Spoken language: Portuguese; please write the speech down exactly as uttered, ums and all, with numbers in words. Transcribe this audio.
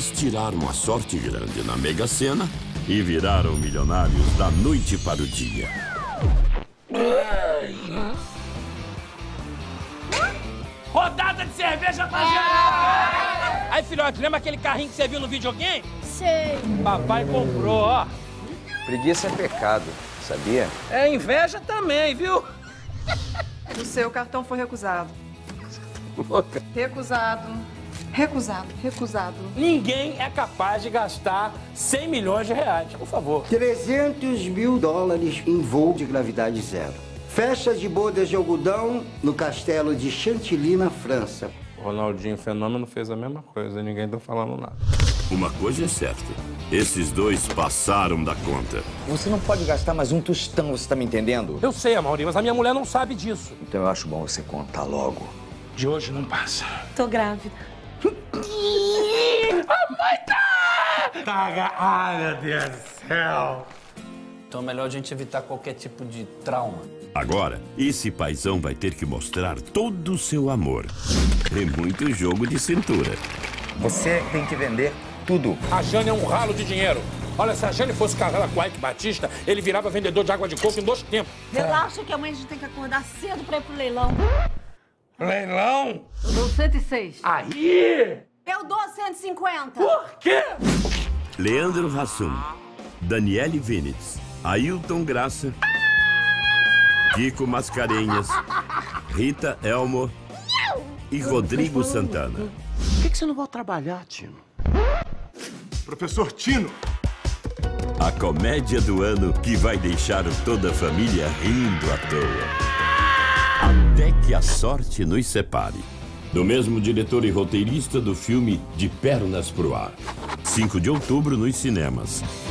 eles tiraram a sorte grande na Mega-Sena e viraram milionários da noite para o dia. Rodada de cerveja pra geral! Aí, filhote, lembra aquele carrinho que você viu no videogame? Sei. Papai comprou, ó. Preguiça é pecado, sabia? É inveja também, viu? O seu cartão foi recusado. Louca. Recusado, recusado, recusado. Ninguém é capaz de gastar cem milhões de reais, por favor. trezentos mil dólares em voo de gravidade zero. Festa de bodas de algodão no castelo de Chantilly, na França. Ronaldinho Fenômeno fez a mesma coisa, ninguém tá falando nada. Uma coisa é certa, esses dois passaram da conta. Você não pode gastar mais um tostão, você tá me entendendo? Eu sei, Amaury, mas a minha mulher não sabe disso. Então eu acho bom você contar logo. De hoje não passa. Tô grávida. A mãe tá! Tá, ai, meu Deus do céu! Então é melhor a gente evitar qualquer tipo de trauma. Agora, esse paizão vai ter que mostrar todo o seu amor. É muito jogo de cintura. Você tem que vender tudo. A Jane é um ralo de dinheiro. Olha, se a Jane fosse casada com o Eike Batista, ele virava vendedor de água de coco em dois tempos. Relaxa que amanhã a gente tem que acordar cedo pra ir pro leilão. Leilão? Eu dou cento e seis. Aí! Eu dou cento e cinquenta. Por quê? Leandro Hassum, Daniele Vinitz, Ailton Graça, Kiko Mascarenhas, Rita Elmo e Rodrigo Santana. Por que você não vai trabalhar, Tino? Professor Tino! A comédia do ano que vai deixar toda a família rindo à toa. Até que a sorte nos separe. Do mesmo diretor e roteirista do filme De Pernas para o Ar. cinco de outubro nos cinemas.